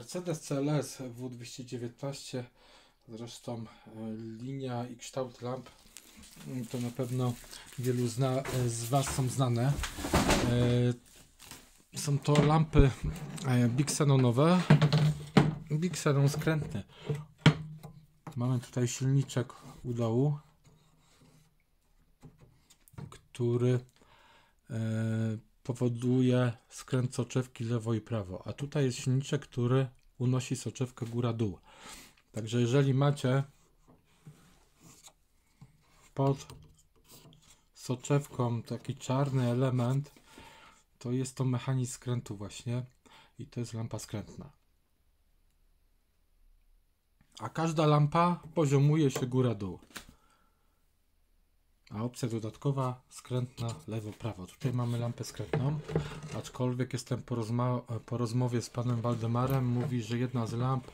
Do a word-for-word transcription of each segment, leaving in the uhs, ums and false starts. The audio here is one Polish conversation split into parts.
Mercedes C L S W dwieście dziewiętnaście, zresztą linia i kształt lamp to na pewno wielu zna, z Was są znane. Są to lampy bigsenonowe, bixenon skrętny. Mamy tutaj silniczek u dołu, który powoduje skręt soczewki lewo i prawo, a tutaj jest silniczek, który unosi soczewkę góra-dół. Także jeżeli macie pod soczewką taki czarny element, to jest to mechanizm skrętu właśnie i to jest lampa skrętna. A każda lampa poziomuje się góra-dół. A opcja dodatkowa, skrętna lewo-prawo. Tutaj mamy lampę skrętną, aczkolwiek jestem po, po rozmowie z panem Waldemarem, mówi, że jedna z lamp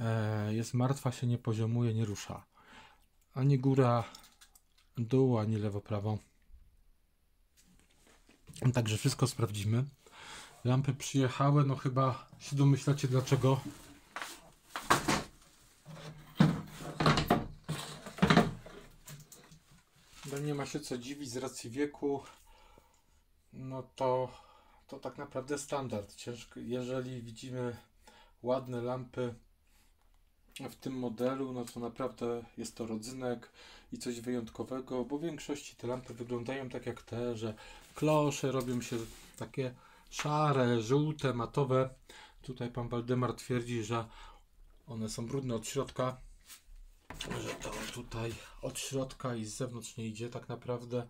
e, jest martwa, się nie poziomuje, nie rusza. Ani góra-dół, ani lewo-prawo. Także wszystko sprawdzimy. Lampy przyjechały, no chyba się domyślacie dlaczego. Nie ma się co dziwić z racji wieku, no to, to tak naprawdę standard. Ciężko, jeżeli widzimy ładne lampy w tym modelu, no to naprawdę jest to rodzynek i coś wyjątkowego, bo w większości te lampy wyglądają tak jak te, że klosze robią się takie szare, żółte, matowe. Tutaj pan Waldemar twierdzi, że one są brudne od środka. Że to tutaj od środka i z zewnątrz nie idzie, tak naprawdę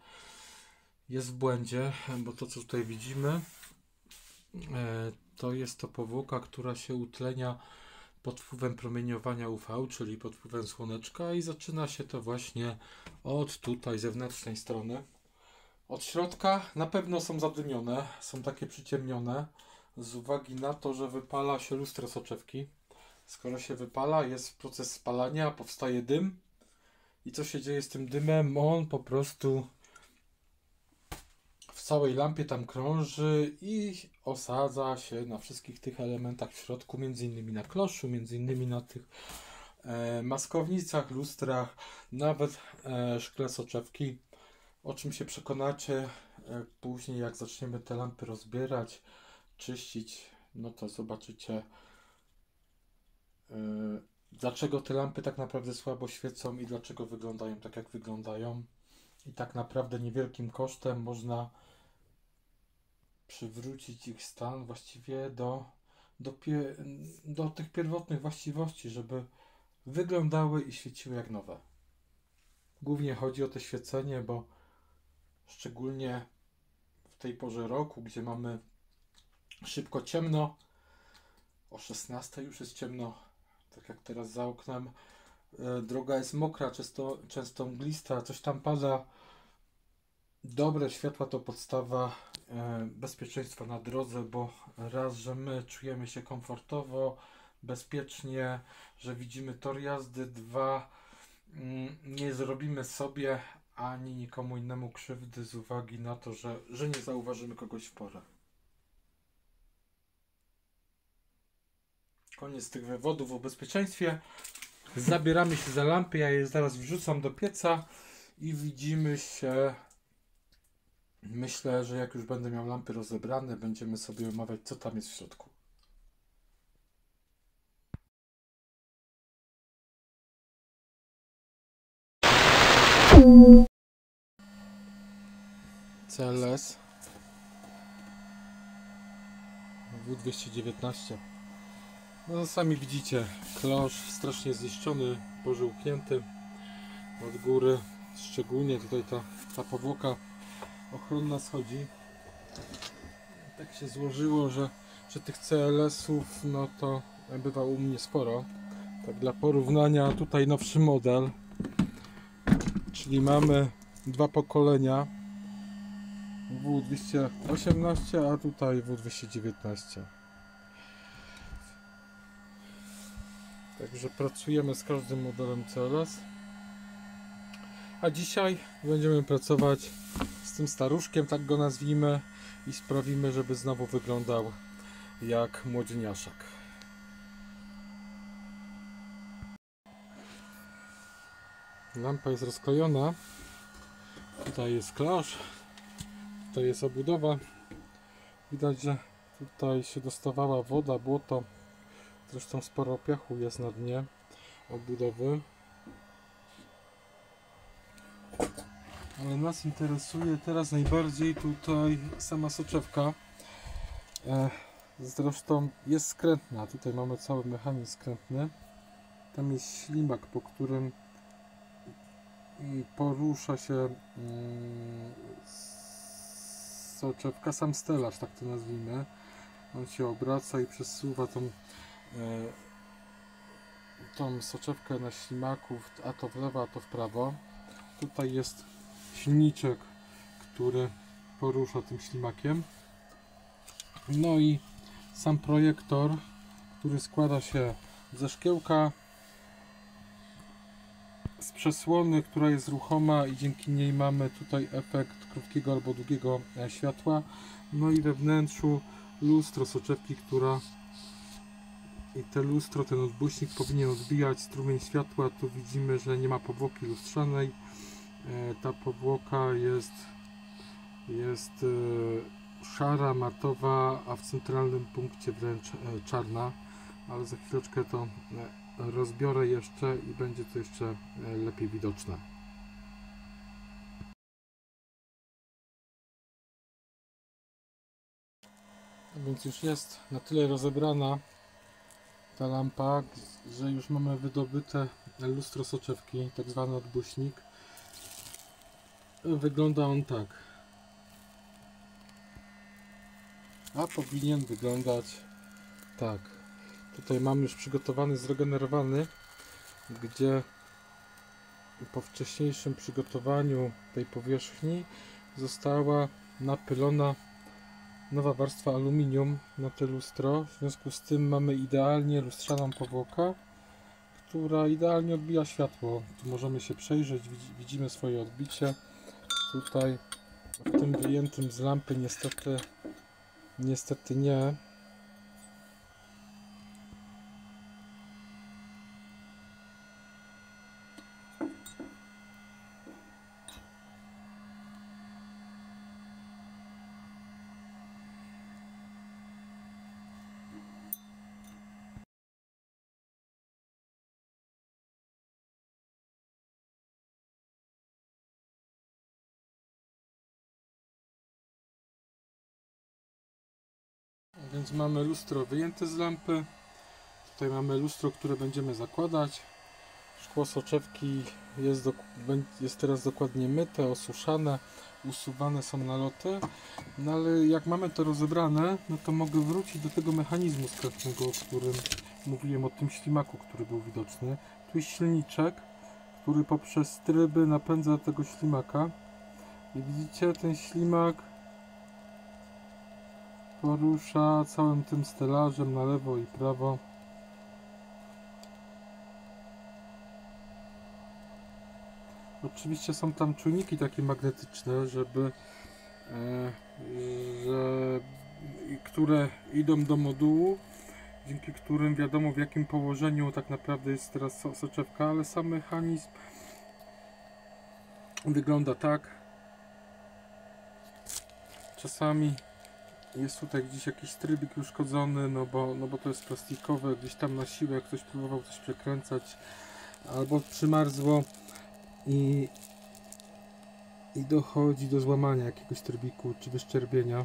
jest w błędzie, bo to co tutaj widzimy to jest to powłoka, która się utlenia pod wpływem promieniowania U V, czyli pod wpływem słoneczka i zaczyna się to właśnie od tutaj zewnętrznej strony. Od środka na pewno są zadymione, są takie przyciemnione z uwagi na to, że wypala się lustro soczewki. Skoro się wypala, jest proces spalania, powstaje dym i co się dzieje z tym dymem? On po prostu w całej lampie tam krąży i osadza się na wszystkich tych elementach w środku, między innymi na kloszu, między innymi na tych e, maskownicach, lustrach, nawet e, szkle soczewki, o czym się przekonacie e, później, jak zaczniemy te lampy rozbierać, czyścić, no to zobaczycie, dlaczego te lampy tak naprawdę słabo świecą i dlaczego wyglądają tak jak wyglądają. I tak naprawdę niewielkim kosztem można przywrócić ich stan właściwie do, do, pie, do tych pierwotnych właściwości, żeby wyglądały i świeciły jak nowe. Głównie chodzi o to świecenie, bo szczególnie w tej porze roku, gdzie mamy szybko ciemno, o szesnastej już jest ciemno, tak jak teraz za oknem, droga jest mokra, często, często mglista, coś tam pada. Dobre światła to podstawa bezpieczeństwa na drodze, bo raz, że my czujemy się komfortowo, bezpiecznie, że widzimy tor jazdy, dwa, nie zrobimy sobie ani nikomu innemu krzywdy z uwagi na to, że, że nie zauważymy kogoś w porę. Koniec tych wywodów o bezpieczeństwie. Zabieramy się za lampy, ja je zaraz wrzucam do pieca i widzimy się. Myślę, że jak już będę miał lampy rozebrane, będziemy sobie omawiać, co tam jest w środku. C L S W dwieście dziewiętnaście. No sami widzicie, klosz strasznie zniszczony, pożółknięty od góry, szczególnie tutaj ta, ta powłoka ochronna schodzi. Tak się złożyło, że, że tych C L S ów no to bywa u mnie sporo. Tak dla porównania, tutaj nowszy model, czyli mamy dwa pokolenia, W dwieście osiemnaście, a tutaj W dwieście dziewiętnaście. Także pracujemy z każdym modelem C L S. A dzisiaj będziemy pracować z tym staruszkiem, tak go nazwijmy, i sprawimy, żeby znowu wyglądał jak młodzieniaszek. Lampa jest rozklejona. Tutaj jest klosz. Tutaj jest obudowa. Widać, że tutaj się dostawała woda, błoto. Zresztą sporo piachu jest na dnie obudowy. Ale nas interesuje teraz najbardziej tutaj sama soczewka. Zresztą jest skrętna. Tutaj mamy cały mechanizm skrętny. Tam jest ślimak, po którym porusza się soczewka, sam stelaż, tak to nazwijmy. On się obraca i przesuwa tą, tą soczewkę na ślimaku, a to w lewo, a to w prawo. Tutaj jest silniczek, który porusza tym ślimakiem. No i sam projektor, który składa się ze szkiełka, z przesłony, która jest ruchoma i dzięki niej mamy tutaj efekt krótkiego albo długiego światła. No i we wnętrzu lustro soczewki, która i te lustro, ten odbłyśnik powinien odbijać strumień światła. Tu widzimy, że nie ma powłoki lustrzanej. Ta powłoka jest, jest szara, matowa, a w centralnym punkcie wręcz czarna. Ale za chwileczkę to rozbiorę jeszcze i będzie to jeszcze lepiej widoczne. Więc już jest na tyle rozebrana ta lampa, że już mamy wydobyte lustro soczewki, tak zwany odbłyśnik. Wygląda on tak. A powinien wyglądać tak. Tutaj mamy już przygotowany, zregenerowany, gdzie po wcześniejszym przygotowaniu tej powierzchni została napylona nowa warstwa aluminium na to lustro. W związku z tym mamy idealnie lustrzaną powłokę, która idealnie odbija światło. Tu możemy się przejrzeć, widzimy swoje odbicie. Tutaj w tym wyjętym z lampy niestety, niestety nie. Więc mamy lustro wyjęte z lampy. Tutaj mamy lustro, które będziemy zakładać. Szkło soczewki jest, do, jest teraz dokładnie myte, osuszane, usuwane są naloty. No ale jak mamy to rozebrane, no to mogę wrócić do tego mechanizmu skrętnego, o którym mówiłem, o tym ślimaku, który był widoczny. Tu jest silniczek, który poprzez tryby napędza tego ślimaka. I widzicie, ten ślimak porusza całym tym stelażem na lewo i prawo. Oczywiście są tam czujniki takie magnetyczne, żeby, że, które idą do modułu, dzięki którym wiadomo, w jakim położeniu tak naprawdę jest teraz soczewka, ale sam mechanizm wygląda tak. Czasami jest tutaj gdzieś jakiś trybik uszkodzony, no bo, no bo to jest plastikowe, gdzieś tam na siłę ktoś próbował coś przekręcać, albo przymarzło i, i dochodzi do złamania jakiegoś trybiku czy wyszczerbienia.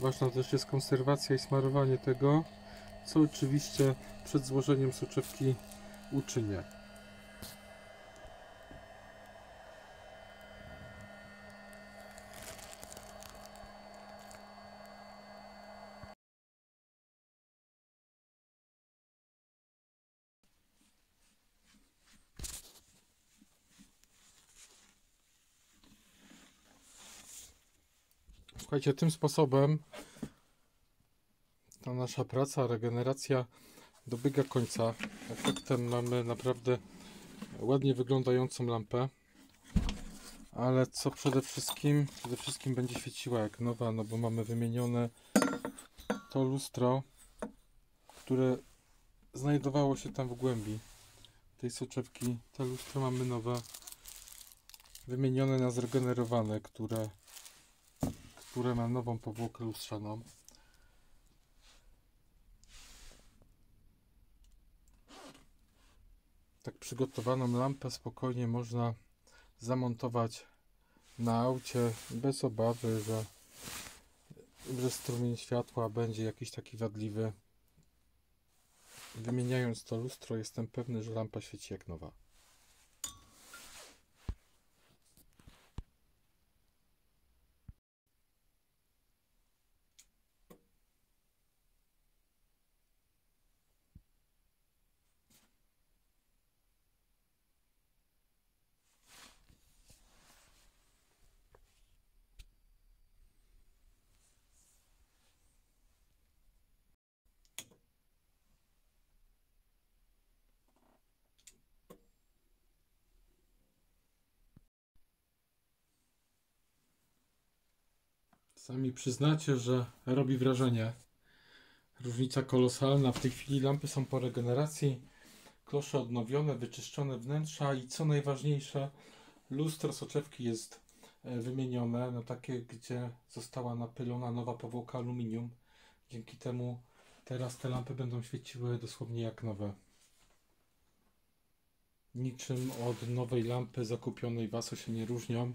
Ważna też jest konserwacja i smarowanie tego, co oczywiście przed złożeniem soczewki uczynię. Słuchajcie, tym sposobem ta nasza praca, regeneracja dobiega końca. Efektem mamy naprawdę ładnie wyglądającą lampę, ale co przede wszystkim, przede wszystkim będzie świeciła jak nowa, no bo mamy wymienione to lustro, które znajdowało się tam w głębi tej soczewki. To lustro mamy nowe, wymienione na zregenerowane, które, które ma nową powłokę lustrzaną. Tak przygotowaną lampę spokojnie można zamontować na aucie bez obawy, że, że strumień światła będzie jakiś taki wadliwy. Wymieniając to lustro, jestem pewny, że lampa świeci jak nowa. Sami przyznacie, że robi wrażenie. Różnica kolosalna. W tej chwili lampy są po regeneracji. Klosze odnowione, wyczyszczone wnętrza i co najważniejsze, lustro soczewki jest wymienione na takie, gdzie została napylona nowa powłoka aluminium. Dzięki temu teraz te lampy będą świeciły dosłownie jak nowe. Niczym od nowej lampy zakupionej w A S O się nie różnią.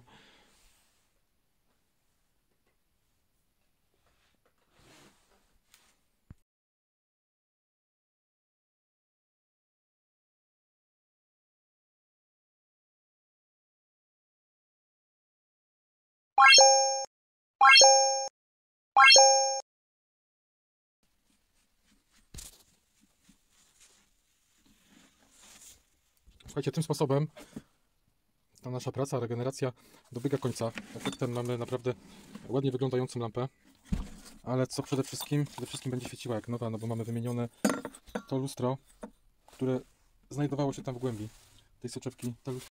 Słuchajcie, tym sposobem ta nasza praca, regeneracja dobiega końca. Efektem mamy naprawdę ładnie wyglądającą lampę, ale co przede wszystkim, przede wszystkim będzie świeciła jak nowa, no bo mamy wymienione to lustro, które znajdowało się tam w głębi tej soczewki.